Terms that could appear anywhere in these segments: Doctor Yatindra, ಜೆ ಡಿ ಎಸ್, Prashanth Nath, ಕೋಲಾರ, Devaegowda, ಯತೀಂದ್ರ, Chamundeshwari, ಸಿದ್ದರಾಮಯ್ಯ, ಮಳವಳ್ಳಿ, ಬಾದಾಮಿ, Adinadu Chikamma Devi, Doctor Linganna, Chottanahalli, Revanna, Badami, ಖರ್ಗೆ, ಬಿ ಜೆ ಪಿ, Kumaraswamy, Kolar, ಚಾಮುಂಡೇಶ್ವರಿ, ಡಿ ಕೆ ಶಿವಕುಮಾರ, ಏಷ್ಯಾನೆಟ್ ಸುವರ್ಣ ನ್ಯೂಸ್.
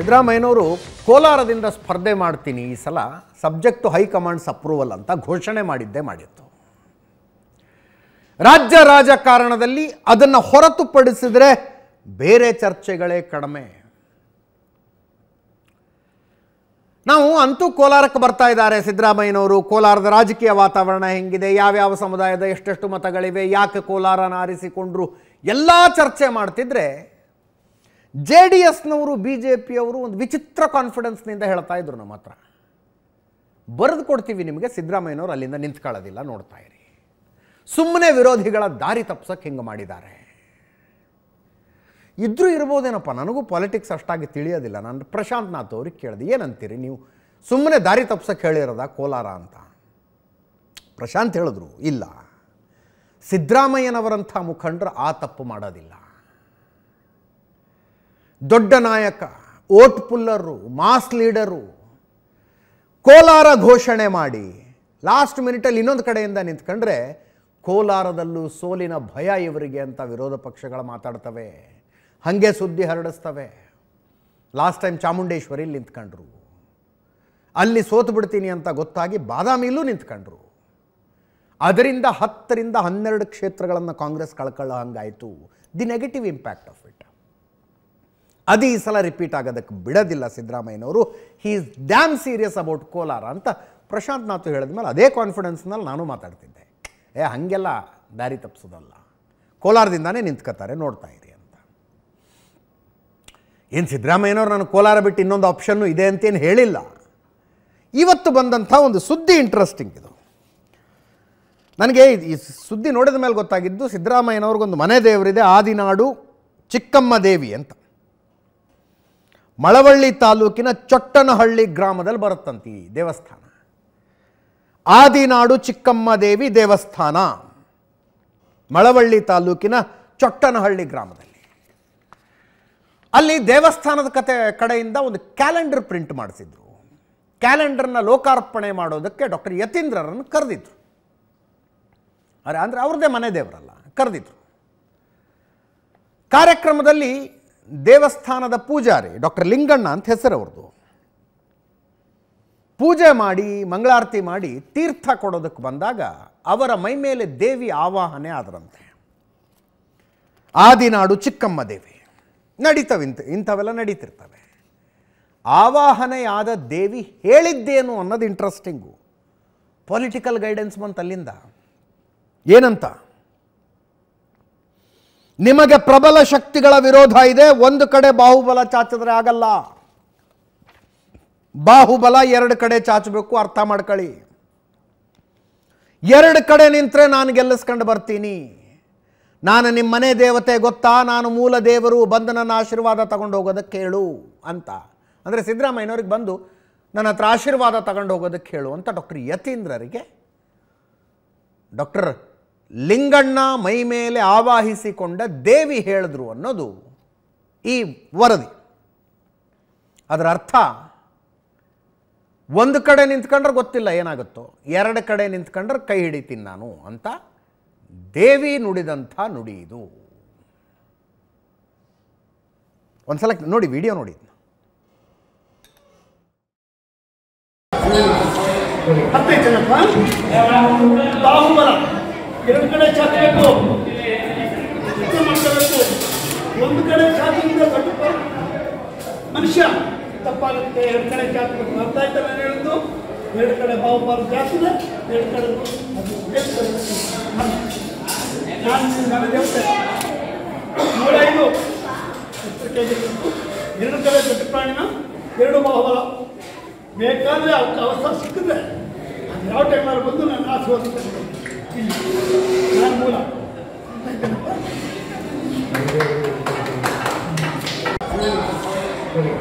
ಸಿದ್ದರಾಮಯ್ಯನವರು ಕೋಲಾರದಿಂದ ಸ್ಪರ್ಧೆ ಮಾಡ್ತೀನಿ ಈ ಸಲ ಸಬ್ಜೆಕ್ಟ್ ಹೈ ಕಮಾಂಡ್ಸ್ ಅಪ್ರೂವಲ್ ಅಂತ ಘೋಷಣೆ ಮಾಡಿತ್ತು. ರಾಜ್ಯ ರಾಜಕಾರಣದಲ್ಲಿ ಅದನ್ನು ಹೊರತುಪಡಿಸಿದರೆ ಬೇರೆ ಚರ್ಚೆಗಳೇ ಕಡಿಮೆ. ನಾವು ಅಂತೂ ಕೋಲಾರಕ್ಕೆ ಬರ್ತಾ ಇದ್ದಾರೆ ಸಿದ್ದರಾಮಯ್ಯನವರು. ಕೋಲಾರದ ರಾಜಕೀಯ ವಾತಾವರಣ ಹೆಂಗಿದೆ, ಯಾವ್ಯಾವ ಸಮುದಾಯದ ಎಷ್ಟೆಷ್ಟು ಮತಗಳಿವೆ, ಯಾಕೆ ಕೋಲಾರನ ಆರಿಸಿಕೊಂಡ್ರು ಎಲ್ಲ ಚರ್ಚೆ ಮಾಡ್ತಿದ್ರೆ ಜೆ ಡಿ ಎಸ್ನವರು ಬಿ ಜೆ ಪಿಯವರು ಒಂದು ವಿಚಿತ್ರ ಕಾನ್ಫಿಡೆನ್ಸ್ನಿಂದ ಹೇಳ್ತಾ ಇದ್ರು, ನಮ್ಮ ಹತ್ರ ಬರೆದು ಕೊಡ್ತೀವಿ ನಿಮಗೆ, ಸಿದ್ದರಾಮಯ್ಯನವರು ಅಲ್ಲಿಂದ ನಿಂತ್ಕೊಳ್ಳೋದಿಲ್ಲ ನೋಡ್ತಾ ಇರಿ. ಸುಮ್ಮನೆ ವಿರೋಧಿಗಳ ದಾರಿ ತಪ್ಸಕ್ಕೆ ಹಿಂಗೆ ಮಾಡಿದ್ದಾರೆ. ಇದ್ರೂ ಇರ್ಬೋದೇನಪ್ಪ, ನನಗೂ ಪಾಲಿಟಿಕ್ಸ್ ಅಷ್ಟಾಗಿ ತಿಳಿಯೋದಿಲ್ಲ. ನಾನು ಪ್ರಶಾಂತ್ ನಾಥ್ ಅವ್ರಿಗೆ ಕೇಳಿದೆ, ಏನಂತೀರಿ ನೀವು ಸುಮ್ಮನೆ ದಾರಿ ತಪ್ಸಕ್ಕೆ ಹೇಳಿರೋದ ಕೋಲಾರ ಅಂತ. ಪ್ರಶಾಂತ್ ಹೇಳಿದ್ರು, ಇಲ್ಲ, ಸಿದ್ದರಾಮಯ್ಯನವರಂಥ ಮುಖಂಡರು ಆ ತಪ್ಪು ಮಾಡೋದಿಲ್ಲ. ದೊಡ್ಡ ನಾಯಕ, vote puller, mass leader ಕೋಲಾರ ಘೋಷಣೆ ಮಾಡಿ ಲಾಸ್ಟ್ ಮಿನಿಟಲ್ಲಿ ಇನ್ನೊಂದು ಕಡೆಯಿಂದ ನಿಂತ್ಕೊಂಡ್ರೆ ಕೋಲಾರದಲ್ಲೂ ಸೋಲಿನ ಭಯ ಇವರಿಗೆ ಅಂತ ವಿರೋಧ ಪಕ್ಷಗಳು ಮಾತಾಡ್ತವೆ, ಹಾಗೆ ಸುದ್ದಿ ಹರಡಿಸ್ತವೆ. ಲಾಸ್ಟ್ ಟೈಮ್ ಚಾಮುಂಡೇಶ್ವರಿಲಿ ನಿಂತ್ಕೊಂಡ್ರು, ಅಲ್ಲಿ ಸೋತು ಬಿಡ್ತೀನಿ ಅಂತ ಗೊತ್ತಾಗಿ ಬಾದಾಮಿಯಲ್ಲೂ ನಿಂತ್ಕೊಂಡ್ರು. ಅದರಿಂದ 10 ರಿಂದ 12 ಕ್ಷೇತ್ರಗಳನ್ನು ಕಾಂಗ್ರೆಸ್ ಕಳ್ಕೊಳ್ಳೋ ಹಂಗಾಯಿತು. The negative impact of it. ಅದು ಈ ಸಲ ರಿಪೀಟ್ ಆಗೋದಕ್ಕೆ ಬಿಡೋದಿಲ್ಲ ಸಿದ್ದರಾಮಯ್ಯನವರು. He is damn serious about ಕೋಲಾರ ಅಂತ ಪ್ರಶಾಂತ್ ನಾಥ್ ಹೇಳಿದ್ಮೇಲೆ ಅದೇ ಕಾನ್ಫಿಡೆನ್ಸ್ನಲ್ಲಿ ನಾನು ಮಾತಾಡ್ತಿದ್ದೆ, ಹಾಗೆಲ್ಲ ದಾರಿ ತಪ್ಪಿಸೋದಲ್ಲ, ಕೋಲಾರದಿಂದಾನೇ ನಿಂತ್ಕೋತಾರೆ ನೋಡ್ತಾ ಇರಿ ಅಂತ. ಏನು ಸಿದ್ದರಾಮಯ್ಯನವರು ನಾನು ಕೋಲಾರ ಬಿಟ್ಟು ಇನ್ನೊಂದು ಆಪ್ಷನ್ನು ಇದೆ ಅಂತೇನು ಹೇಳಿಲ್ಲ. ಇವತ್ತು ಬಂದಂಥ ಒಂದು ಸುದ್ದಿ ಇಂಟ್ರೆಸ್ಟಿಂಗ್ ಇದು. ನನಗೆ ಈ ಸುದ್ದಿ ನೋಡಿದ ಮೇಲೆ ಗೊತ್ತಾಗಿದ್ದು, ಸಿದ್ದರಾಮಯ್ಯನವ್ರಿಗೊಂದು ಮನೆ ದೇವರಿದೆ, ಆದಿನಾಡು ಚಿಕ್ಕಮ್ಮ ದೇವಿ ಅಂತ, ಮಳವಳ್ಳಿ ತಾಲೂಕಿನ ಚೊಟ್ಟನಹಳ್ಳಿ ಗ್ರಾಮದಲ್ಲಿ ಬರುತ್ತಂತೆ ಈ ದೇವಸ್ಥಾನ. ಆದಿನಾಡು ಚಿಕ್ಕಮ್ಮ ದೇವಿ ದೇವಸ್ಥಾನ ಮಳವಳ್ಳಿ ತಾಲೂಕಿನ ಚೊಟ್ಟನಹಳ್ಳಿ ಗ್ರಾಮದಲ್ಲಿ. ಅಲ್ಲಿ ದೇವಸ್ಥಾನದ ಕಡೆಯಿಂದ ಒಂದು ಕ್ಯಾಲೆಂಡರ್ ಪ್ರಿಂಟ್ ಮಾಡಿಸಿದ್ರು. ಕ್ಯಾಲೆಂಡರ್ನ ಲೋಕಾರ್ಪಣೆ ಮಾಡೋದಕ್ಕೆ ಡಾಕ್ಟರ್ ಯತೀಂದ್ರರನ್ನು ಕರೆದಿದ್ರು. ಅಂದರೆ ಅವ್ರದ್ದೇ ಮನೆ ದೇವರಲ್ಲ, ಕರೆದಿದ್ರು. ಕಾರ್ಯಕ್ರಮದಲ್ಲಿ ದೇವಸ್ಥಾನದ ಪೂಜಾರಿ ಡಾಕ್ಟರ್ ಲಿಂಗಣ್ಣ ಅಂತ ಹೆಸರು ಅವ್ರದ್ದು, ಪೂಜೆ ಮಾಡಿ ಮಂಗಳಾರತಿ ಮಾಡಿ ತೀರ್ಥ ಕೊಡೋದಕ್ಕೆ ಬಂದಾಗ ಅವರ ಮೈ ಮೇಲೆ ದೇವಿ ಆವಾಹನೆ ಆದರಂತೆ. ಆದಿನಾಡು ಚಿಕ್ಕಮ್ಮ ದೇವಿ ನಡೀತವೆ, ಇಂಥವೆಲ್ಲ ನಡೀತಿರ್ತವೆ. ಆವಾಹನೆಯಾದ ದೇವಿ ಹೇಳಿದ್ದೇನು ಅನ್ನೋದು ಇಂಟ್ರೆಸ್ಟಿಂಗು. ಪೊಲಿಟಿಕಲ್ ಗೈಡೆನ್ಸ್ ಬಂತು ಅಲ್ಲಿಂದ. ಏನಂತ? ನಿಮಗೆ ಪ್ರಬಲ ಶಕ್ತಿಗಳ ವಿರೋಧ ಇದೆ, ಒಂದು ಕಡೆ ಬಾಹುಬಲ ಚಾಚಿದ್ರೆ ಆಗಲ್ಲ, ಬಾಹುಬಲ 2 ಕಡೆ ಚಾಚಬೇಕು, ಅರ್ಥ ಮಾಡ್ಕೊಳ್ಳಿ. 2 ಕಡೆ ನಿಂತರೆ ನಾನು ಗೆಲ್ಲಿಸ್ಕೊಂಡು ಬರ್ತೀನಿ, ನಾನು ನಿಮ್ಮ ಮನೆ ದೇವತೆ ಗೊತ್ತಾ, ನಾನು ಮೂಲ ದೇವರು, ಬಂದು ನನ್ನ ಆಶೀರ್ವಾದ ತಗೊಂಡು ಹೋಗೋದಕ್ಕೆ ಹೇಳು ಅಂತ. ಅಂದರೆ ಸಿದ್ದರಾಮಯ್ಯನವ್ರಿಗೆ ಬಂದು ನನ್ನ ಹತ್ರ ಆಶೀರ್ವಾದ ತಗೊಂಡು ಹೋಗೋದಕ್ಕೆ ಹೇಳು ಅಂತ ಡಾಕ್ಟರ್ ಯತೀಂದ್ರರಿಗೆ ಡಾಕ್ಟರ್ ಲಿಂಗಣ್ಣ ಮೈ ಮೇಲೆ ಆವಾಹಿಸಿಕೊಂಡ ದೇವಿ ಹೇಳಿದ್ರು ಅನ್ನೋದು ಈ ವರದಿ. ಅದರ ಅರ್ಥ, ಒಂದು ಕಡೆ ನಿಂತ್ಕೊಂಡ್ರೆ ಗೊತ್ತಿಲ್ಲ ಏನಾಗುತ್ತೋ, 2 ಕಡೆ ನಿಂತ್ಕೊಂಡ್ರೆ ಕೈ ಹಿಡಿತೀನಿ ನಾನು ಅಂತ ದೇವಿ ನುಡಿದಂಥ ನುಡಿ ಇದು. ಒಂದ್ಸಲ ನೋಡಿ, ವಿಡಿಯೋ ನೋಡಿ. ಎರಡು ಕಡೆ ಚಾಚಬೇಕು, ಮಾಡಬೇಕು, ಒಂದು ಕಡೆ ಚಾಚಿದ್ರೆ ತಪ್ಪ ಮನುಷ್ಯ ತಪ್ಪಾಗುತ್ತೆ, 2 ಕಡೆ ಚಾಚಬೇಕು, ಅರ್ಥ ಆಯ್ತಾ ನಾನು ಹೇಳಿದ್ದು? 2 ಕಡೆ ಬಾಹುಬಾರು ಚಾಚಿದೆ, 2 ಕಡೆ ನಾನು ಹೇಳ್ತೇನೆ. 105 ಕೆಜಿ, 2 ಕಡೆ ದೊಡ್ಡ ಪ್ರಾಣಿನ, 2 ಬಾಹುಬಲ. ಬೇಕಾದರೆ ಅವಕಾಶ ಸಿಕ್ಕಿದ್ರೆ ಯಾವ ಟೈಮಲ್ಲಿ ಬಂದು ನಾನು ಆಶೀರ್ವಾದಿಸ್ತೇನೆ.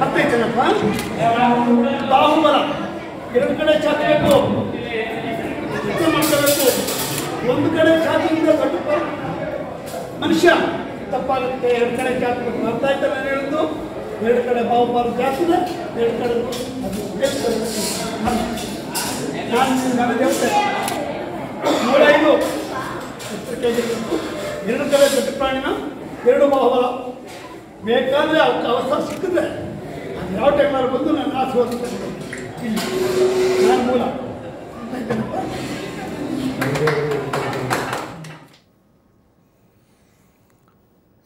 ಅರ್ಥೈತೇನಪ್ಪ? ಬಾಹುಬಲ 2 ಕಡೆ ಚಾಚಬೇಕು, ಮಾಡಬೇಕು, ಒಂದು ಕಡೆ ಚಾಚಿದ್ರೆ ತಪ್ಪ ಮನುಷ್ಯ ತಪ್ಪಾಗುತ್ತೆ, 2 ಕಡೆ ಚಾಚಬೇಕು, ಅರ್ಥ ಆಯ್ತಾ ನಾನು ಹೇಳಿದ್ದು? 2 ಕಡೆ ಬಾಹುಬಲ ಚಾಚಿದೆ, 2 ಕಡೆ ನಾನು ಹೇಳ್ತೇನೆ. 105 ಕೆಜಿ, 2 ಕಡೆ ದೊಡ್ಡ ಪ್ರಾಣಿನ, 2 ಬಾಹುಬಲ. ಬೇಕಾದರೆ ಅವಕಾಶ ಸಿಕ್ಕಿದ್ರೆ ಯಾವ ಟೈಮಲ್ಲಿ ಬಂದು ನನ್ನ ಆಸೆ ಓದಿಸ್ತಾನೆ ನಾನು ಮೂಲ.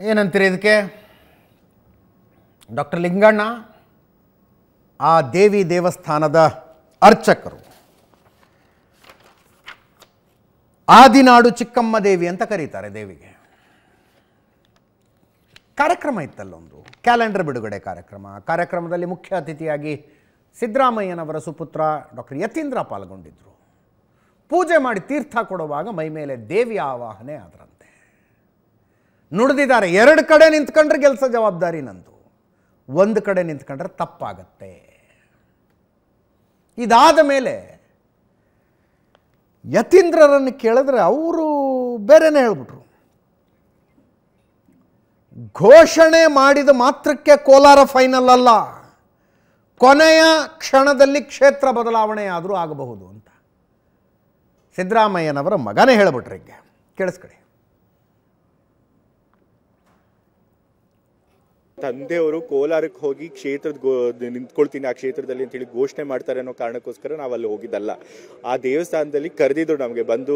ಏನಂತೀರಿ ಇದಕ್ಕೆ? ಡಾಕ್ಟರ್ ಲಿಂಗಣ್ಣ ಆ ದೇವಿ ದೇವಸ್ಥಾನದ ಅರ್ಚಕರು, ಆದಿನಾಡು ಚಿಕ್ಕಮ್ಮ ದೇವಿ ಅಂತ ಕರೀತಾರೆ ದೇವಿಗೆ. ಕಾರ್ಯಕ್ರಮ ಇತ್ತಲ್ಲೊಂದು, ಕ್ಯಾಲೆಂಡರ್ ಬಿಡುಗಡೆ ಕಾರ್ಯಕ್ರಮ. ಕಾರ್ಯಕ್ರಮದಲ್ಲಿ ಮುಖ್ಯ ಅತಿಥಿಯಾಗಿ ಸಿದ್ದರಾಮಯ್ಯನವರ ಸುಪುತ್ರ ಡಾಕ್ಟರ್ ಯತೀಂದ್ರ ಪಾಲ್ಗೊಂಡಿದ್ದರು. ಪೂಜೆ ಮಾಡಿ ತೀರ್ಥ ಕೊಡುವಾಗ ಮೈ ಮೇಲೆ ದೇವಿಯ ಆವಾಹನೆ ಆದರಂತೆ. ನುಡಿದಿದ್ದಾರೆ, ಎರಡು ಕಡೆ ನಿಂತ್ಕೊಂಡ್ರೆ ಕೆಲಸ ಜವಾಬ್ದಾರಿ ನಂದು, ಒಂದು ಕಡೆ ನಿಂತ್ಕೊಂಡ್ರೆ ತಪ್ಪಾಗತ್ತೆ. ಇದಾದ ಮೇಲೆ ಯತೀಂದ್ರರನ್ನು ಕೇಳಿದ್ರೆ ಅವರು ಬೇರೆನೇ ಹೇಳ್ಬಿಟ್ರು. ಘೋಷಣೆ ಮಾಡಿದ ಮಾತ್ರಕ್ಕೆ ಕೋಲಾರ ಫೈನಲ್ ಅಲ್ಲ, ಕೊನೆಯ ಕ್ಷಣದಲ್ಲಿ ಕ್ಷೇತ್ರ ಬದಲಾವಣೆಯಾದರೂ ಆಗಬಹುದು ಅಂತ ಸಿದ್ದರಾಮಯ್ಯನವರ ಮಗನೇ ಹೇಳಿಬಿಟ್ರು. ಹಿಂಗೆ ಕೇಳಿಸ್ಕೊಳ್ಳಿ. ತಂದೆಯವರು ಕೋಲಾರಕ್ಕೆ ಹೋಗಿ ಕ್ಷೇತ್ರದ ನಿಂತ್ಕೊಳ್ತೀನಿ ಆ ಕ್ಷೇತ್ರದಲ್ಲಿ ಅಂತೇಳಿ ಘೋಷಣೆ ಮಾಡ್ತಾರೆ ಅನ್ನೋ ಕಾರಣಕ್ಕೋಸ್ಕರ ನಾವು ಅಲ್ಲಿ ಹೋಗಿದ್ದಲ್ಲ. ಆ ದೇವಸ್ಥಾನದಲ್ಲಿ ಕರೆದಿದ್ರು ನಮಗೆ, ಬಂದು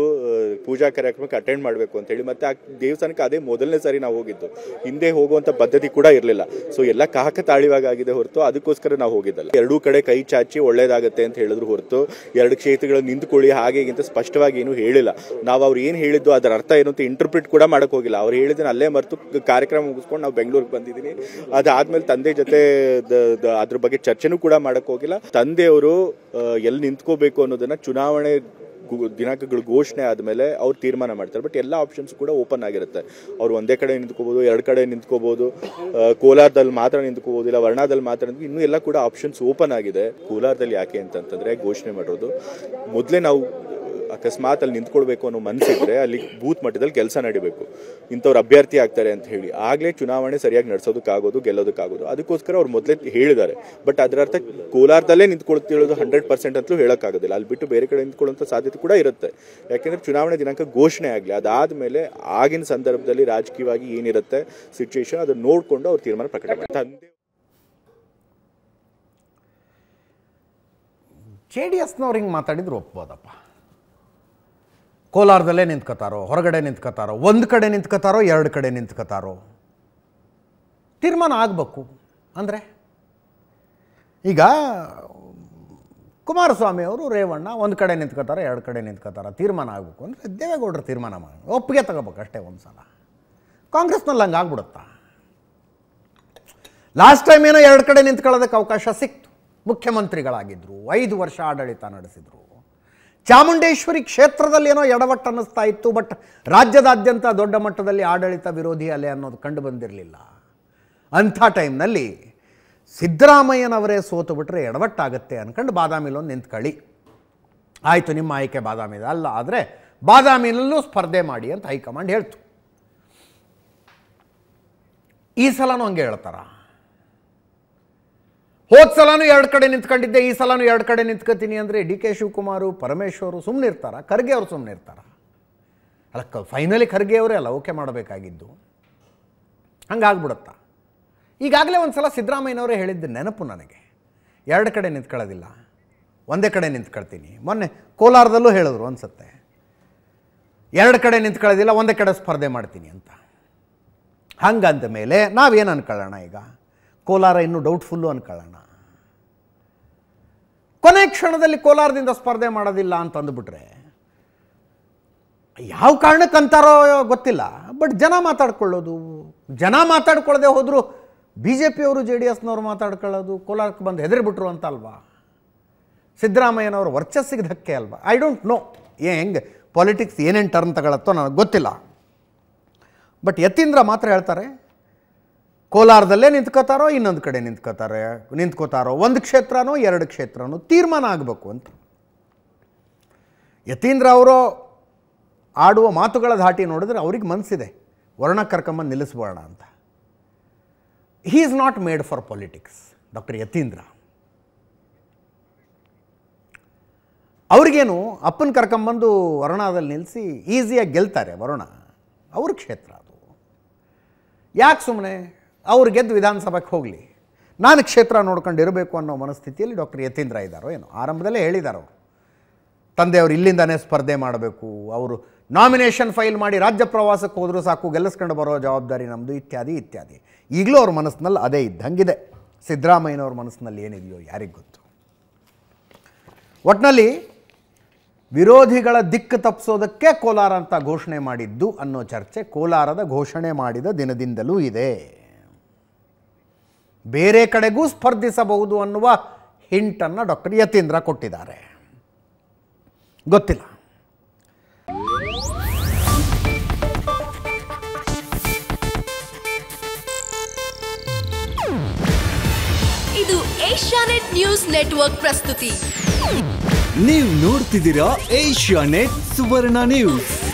ಪೂಜಾ ಕಾರ್ಯಕ್ರಮಕ್ಕೆ ಅಟೆಂಡ್ ಮಾಡಬೇಕು ಅಂತೇಳಿ. ಮತ್ತು ಆ ದೇವಸ್ಥಾನಕ್ಕೆ ಅದೇ ಮೊದಲನೇ ಸಾರಿ ನಾವು ಹೋಗಿದ್ದು, ಹಿಂದೆ ಹೋಗುವಂಥ ಪದ್ಧತಿ ಕೂಡ ಇರಲಿಲ್ಲ. ಸೊ ಎಲ್ಲ ಕಾಹಕ ತಾಳಿವಾಗಿದೆ ಹೊರತು ಅದಕ್ಕೋಸ್ಕರ ನಾವು ಹೋಗಿದ್ದಲ್ಲ. ಎರಡೂ ಕಡೆ ಕೈ ಚಾಚಿ ಒಳ್ಳೇದಾಗುತ್ತೆ ಅಂತ ಹೇಳಿದ್ರು ಹೊರತು ಎರಡು ಕ್ಷೇತ್ರಗಳಲ್ಲಿ ನಿಂತ್ಕೊಳ್ಳಿ ಹಾಗೇಗಿಂತ ಸ್ಪಷ್ಟವಾಗಿ ಏನೂ ಹೇಳಿಲ್ಲ. ನಾವು ಅವ್ರು ಏನು ಹೇಳಿದ್ದು ಅದರ ಅರ್ಥ ಏನು ಅಂತ ಇಂಟರ್ಪ್ರಿಟ್ ಕೂಡ ಮಾಡೋಕ್ಕೆ ಹೋಗಿಲ್ಲ. ಅವ್ರು ಹೇಳಿದ್ರೆ ಅಲ್ಲೇ ಮರೆತು ಕಾರ್ಯಕ್ರಮ ಮುಗಿಸ್ಕೊಂಡು ನಾವು ಬೆಂಗಳೂರಿಗೆ ಬಂದಿದ್ದೀನಿ. ಅದಾದ್ಮೇಲೆ ತಂದೆ ಜೊತೆ ಅದ್ರ ಬಗ್ಗೆ ಚರ್ಚೆನೂ ಕೂಡ ಮಾಡಕ್ ಹೋಗಿಲ್ಲ. ತಂದೆಯವರು ಎಲ್ಲಿ ನಿಂತ್ಕೋಬೇಕು ಅನ್ನೋದನ್ನ ಚುನಾವಣೆ ದಿನಾಂಕಗಳು ಘೋಷಣೆ ಆದಮೇಲೆ ಅವ್ರು ತೀರ್ಮಾನ ಮಾಡ್ತಾರೆ. ಬಟ್ ಎಲ್ಲ ಆಪ್ಷನ್ಸ್ ಕೂಡ ಓಪನ್ ಆಗಿರುತ್ತೆ. ಅವ್ರು ಒಂದೇ ಕಡೆ ನಿಂತ್ಕೋಬೋದು, ಎರಡು ಕಡೆ ನಿಂತ್ಕೋಬೋದು, ಕೋಲಾರದಲ್ಲಿ ಮಾತ್ರ ನಿಂತ್ಕೋಬೋದು, ಇಲ್ಲ ವರ್ಣಾದಲ್ಲಿ ಮಾತ್ರ ನಿಂತ್ಕೊ, ಇನ್ನೂ ಎಲ್ಲ ಕೂಡ ಆಪ್ಷನ್ಸ್ ಓಪನ್ ಆಗಿದೆ. ಕೋಲಾರದಲ್ಲಿ ಯಾಕೆ ಅಂತಂತಂದರೆ ಘೋಷಣೆ ಮಾಡೋದು ಮೊದಲೇ ನಾವು ಅಕಸ್ಮಾತ್ ಅಲ್ಲಿ ನಿಂತ್ಕೊಳ್ಬೇಕು ಅನ್ನೋ ಮನಸ್ಸಿದ್ರೆ ಅಲ್ಲಿ ಬೂತ್ ಮಟ್ಟದಲ್ಲಿ ಕೆಲಸ ನಡಿಬೇಕು, ಇಂಥವ್ರು ಅಭ್ಯರ್ಥಿ ಆಗ್ತಾರೆ ಅಂತ ಹೇಳಿ ಆಗಲೇ ಚುನಾವಣೆ ಸರಿಯಾಗಿ ನಡೆಸೋದಕ್ಕಾಗೋದು, ಗೆಲ್ಲೋದಕ್ಕಾಗೋದು. ಅದಕ್ಕೋಸ್ಕರ ಅವ್ರು ಮೊದಲೇ ಹೇಳಿದ್ದಾರೆ. ಬಟ್ ಅದರ ಅರ್ಥ ಕೋಲಾರದಲ್ಲೇ ನಿಂತ್ಕೊಳ್ತಿರೋದು 100% ಅಂತಲೂ ಹೇಳೋಕ್ಕಾಗೋದಿಲ್ಲ. ಅಲ್ಲಿ ಬಿಟ್ಟು ಬೇರೆ ಕಡೆ ನಿಂತ್ಕೊಳ್ಳೋಂಥ ಸಾಧ್ಯತೆ ಕೂಡ ಇರುತ್ತೆ. ಯಾಕೆಂದರೆ ಚುನಾವಣೆ ದಿನಾಂಕ ಘೋಷಣೆ ಆಗಲಿ, ಅದಾದಮೇಲೆ ಆಗಿನ ಸಂದರ್ಭದಲ್ಲಿ ರಾಜಕೀಯವಾಗಿ ಏನಿರುತ್ತೆ ಸಿಚುವೇಶನ್ ಅದನ್ನು ನೋಡಿಕೊಂಡು ಅವ್ರು ತೀರ್ಮಾನ ಪ್ರಕಟ ಮಾಡ್ತಾರೆ. ಜೆ ಡಿ ಎಸ್ನವ್ರು ಹಿಂಗೆ ಮಾತಾಡಿದ್ರು ಒಪ್ಬೋದಪ್ಪ. ಕೋಲಾರದಲ್ಲೇ ನಿಂತ್ಕೋತಾರೋ, ಹೊರಗಡೆ ನಿಂತ್ಕೋತಾರೋ, ಒಂದು ಕಡೆ ನಿಂತ್ಕೋತಾರೋ, ಎರಡು ಕಡೆ ನಿಂತ್ಕೋತಾರೋ, ತೀರ್ಮಾನ ಆಗಬೇಕು. ಅಂದರೆ ಈಗ ಕುಮಾರಸ್ವಾಮಿ ಅವರು, ರೇವಣ್ಣ ಒಂದು ಕಡೆ ನಿಂತ್ಕೋತಾರೋ, ಎರಡು ಕಡೆ ನಿಂತ್ಕೋತಾರೋ, ತೀರ್ಮಾನ ಆಗಬೇಕು ಅಂದರೆ ದೇವೇಗೌಡರು ತೀರ್ಮಾನ ಮಾಡಿ ಒಪ್ಪಿಗೆ ತಗೋಬೇಕು ಅಷ್ಟೇ. ಒಂದು ಸಲ ಕಾಂಗ್ರೆಸ್ನಲ್ಲಿ ಹಂಗೆ ಆಗ್ಬಿಡುತ್ತಾ? ಲಾಸ್ಟ್ ಟೈಮ್ ಏನೋ ಎರಡು ಕಡೆ ನಿಂತ್ಕೊಳ್ಳೋದಕ್ಕೆ ಅವಕಾಶ ಸಿಕ್ತು, ಮುಖ್ಯಮಂತ್ರಿಗಳಾಗಿದ್ದರು, 5 ವರ್ಷ ಆಡಳಿತ ನಡೆಸಿದರು. ಚಾಮುಂಡೇಶ್ವರಿ ಕ್ಷೇತ್ರದಲ್ಲಿ ಏನೋ ಎಡವಟ್ಟು ಅನ್ನಿಸ್ತಾ ಇತ್ತು, ಬಟ್ ರಾಜ್ಯದಾದ್ಯಂತ ದೊಡ್ಡ ಮಟ್ಟದಲ್ಲಿ ಆಡಳಿತ ವಿರೋಧಿ ಅಲೆ ಅನ್ನೋದು ಕಂಡು ಬಂದಿರಲಿಲ್ಲ. ಅಂಥ ಟೈಮ್ನಲ್ಲಿ ಸಿದ್ದರಾಮಯ್ಯನವರೇ ಸೋತು ಬಿಟ್ಟರೆ ಎಡವಟ್ಟಾಗತ್ತೆ ಅಂದ್ಕೊಂಡು ಬಾದಾಮಿಲೊಂದು ನಿಂತ್ಕೊಳ್ಳಿ ಆಯಿತು, ನಿಮ್ಮ ಆಯ್ಕೆ ಬಾದಾಮಿದ ಅಲ್ಲ, ಆದರೆ ಬಾದಾಮಿನಲ್ಲೂ ಸ್ಪರ್ಧೆ ಮಾಡಿ ಅಂತ ಹೈಕಮಾಂಡ್ ಹೇಳ್ತು. ಈ ಸಲನೂ ಹಂಗೆ ಹೇಳ್ತಾರ? ಹೋದ ಸಲನೂ ಎರಡು ಕಡೆ ನಿಂತ್ಕೊಂಡಿದ್ದೆ, ಈ ಸಲನೂ ಎರಡು ಕಡೆ ನಿಂತ್ಕೊತೀನಿ ಅಂದರೆ ಡಿ ಕೆ ಶಿವಕುಮಾರು, ಪರಮೇಶ್ವರು ಸುಮ್ಮನೆ ಇರ್ತಾರ? ಖರ್ಗೆ ಅವರು ಸುಮ್ಮನೆ ಇರ್ತಾರ? ಅಲ್ಲ, ಫೈನಲಿ ಖರ್ಗೆ ಅವರೇ ಅಲ್ಲ ಓಕೆ ಮಾಡಬೇಕಾಗಿದ್ದು. ಹಂಗಾಗ್ಬಿಡುತ್ತಾ? ಈಗಾಗಲೇ ಒಂದು ಸಲ ಸಿದ್ದರಾಮಯ್ಯನವರೇ ಹೇಳಿದ್ದ ನೆನಪು ನನಗೆ, ಎರಡು ಕಡೆ ನಿಂತ್ಕೊಳ್ಳೋದಿಲ್ಲ, ಒಂದೇ ಕಡೆ ನಿಂತ್ಕೊಳ್ತೀನಿ. ಮೊನ್ನೆ ಕೋಲಾರದಲ್ಲೂ ಹೇಳಿದ್ರು ಅನಿಸುತ್ತೆ, ಎರಡು ಕಡೆ ನಿಂತ್ಕೊಳ್ಳೋದಿಲ್ಲ, ಒಂದೇ ಕಡೆ ಸ್ಪರ್ಧೆ ಮಾಡ್ತೀನಿ ಅಂತ. ಹಂಗಂದ ಮೇಲೆ ನಾವೇನು ಅನ್ಕೊಳ್ಳೋಣ? ಈಗ ಕೋಲಾರ ಇನ್ನೂ ಡೌಟ್ಫುಲ್ಲು ಅಂದ್ಕೊಳ್ಳೋಣ. ಕೊನೆ ಕ್ಷಣದಲ್ಲಿ ಕೋಲಾರದಿಂದ ಸ್ಪರ್ಧೆ ಮಾಡೋದಿಲ್ಲ ಅಂತಂದುಬಿಟ್ರೆ ಯಾವ ಕಾರಣಕ್ಕೆ ಅಂತಾರೋ ಗೊತ್ತಿಲ್ಲ, ಬಟ್ ಜನ ಮಾತಾಡ್ಕೊಳ್ಳೋದು. ಜನ ಮಾತಾಡ್ಕೊಳ್ಳದೆ ಹೋದರೂ ಬಿ ಜೆ ಪಿಯವರು, ಜೆ ಡಿ ಎಸ್ನವ್ರು ಮಾತಾಡ್ಕೊಳ್ಳೋದು, ಕೋಲಾರಕ್ಕೆ ಬಂದು ಹೆದರಿಬಿಟ್ರು ಅಂತ ಅಲ್ವಾ? ಸಿದ್ದರಾಮಯ್ಯನವ್ರ ವರ್ಚಸ್ಸಿಗೆ ಧಕ್ಕೆ ಅಲ್ವಾ? ಐ ಡೋಂಟ್ ನೋ ಹೆಂಗೆ ಪಾಲಿಟಿಕ್ಸ್ ಏನೇನು ಟರ್ನ್ ತಗೊಳತ್ತೋ ನನಗೆ ಗೊತ್ತಿಲ್ಲ. ಬಟ್ ಯತೀಂದ್ರ ಮಾತ್ರ ಹೇಳ್ತಾರೆ ಕೋಲಾರದಲ್ಲೇ ನಿಂತ್ಕೋತಾರೋ, ಇನ್ನೊಂದು ಕಡೆ ನಿಂತ್ಕೋತಾರೋ, ಒಂದು ಕ್ಷೇತ್ರನೋ ಎರಡು ಕ್ಷೇತ್ರನೋ ತೀರ್ಮಾನ ಆಗಬೇಕು ಅಂತ. ಯತೀಂದ್ರ ಅವರು ಆಡುವ ಮಾತುಗಳ ಧಾಟಿ ನೋಡಿದ್ರೆ ಅವ್ರಿಗೆ ಮನಸ್ಸಿದೆ ವರ್ಣ ಕರ್ಕಂಬನ್ನು ನಿಲ್ಲಿಸ್ಬೋಣ ಅಂತ. He is not made for politics. Doctor ಯತೀಂದ್ರ ಅವ್ರಿಗೇನು ಅಪ್ಪನ ಕರ್ಕಂಬಂದು ವರ್ಣದಲ್ಲಿ ನಿಲ್ಲಿಸಿ ಈಸಿಯಾಗಿ ಗೆಲ್ತಾರೆ. ವರುಣ ಅವ್ರ ಕ್ಷೇತ್ರ ಅದು, ಯಾಕೆ ಸುಮ್ಮನೆ ಅವ್ರು ಗೆದ್ದು ವಿಧಾನಸಭೆಗೆ ಹೋಗಲಿ? ನಾನು ಕ್ಷೇತ್ರ ನೋಡ್ಕೊಂಡಿರಬೇಕು ಅನ್ನೋ ಮನಸ್ಥಿತಿಯಲ್ಲಿ ಡಾಕ್ಟರ್ ಯತೀಂದ್ರ ಇದ್ದಾರೋ ಏನು. ಆರಂಭದಲ್ಲೇ ಹೇಳಿದಾರೋ ತಂದೆಯವರು ಇಲ್ಲಿಂದಾನೇ ಸ್ಪರ್ಧೆ ಮಾಡಬೇಕು, ಅವರು ನಾಮಿನೇಷನ್ ಫೈಲ್ ಮಾಡಿ ರಾಜ್ಯ ಪ್ರವಾಸಕ್ಕೆ ಹೋದರೂ ಸಾಕು ಗೆಲ್ಲಿಸ್ಕೊಂಡು ಬರೋ ಜವಾಬ್ದಾರಿ ನಮ್ಮದು ಇತ್ಯಾದಿ ಇತ್ಯಾದಿ. ಈಗಲೂ ಅವ್ರ ಮನಸ್ಸಿನಲ್ಲಿ ಅದೇ ಇದ್ದಂಗಿದೆ. ಸಿದ್ದರಾಮಯ್ಯನವ್ರ ಮನಸ್ಸಿನಲ್ಲಿ ಏನಿದೆಯೋ ಯಾರಿಗೆ ಗೊತ್ತು. ಒಟ್ಟಿನಲ್ಲಿ ವಿರೋಧಿಗಳ ದಿಕ್ಕು ತಪ್ಪಿಸೋದಕ್ಕೆ ಕೋಲಾರ ಅಂತ ಘೋಷಣೆ ಮಾಡಿದ್ದು ಅನ್ನೋ ಚರ್ಚೆ ಕೋಲಾರದ ಘೋಷಣೆ ಮಾಡಿದ ದಿನದಿಂದಲೂ ಇದೆ. ಬೇರೆ ಕಡೆಗೂ ಸ್ಪರ್ಧಿಸಬಹುದು ಅನ್ನುವ ಹಿಂಟನ್ನು ಡಾಕ್ಟರ್ ಯತೀಂದ್ರ ಕೊಟ್ಟಿದ್ದಾರೆ. ಗೊತ್ತಿಲ್ಲ. ಇದು ಏಷ್ಯಾನೆಟ್ ನ್ಯೂಸ್ ನೆಟ್ವರ್ಕ್ ಪ್ರಸ್ತುತಿ. ನೀವು ನೋಡ್ತಿದ್ದೀರಾ ಏಷ್ಯಾನೆಟ್ ಸುವರ್ಣ ನ್ಯೂಸ್.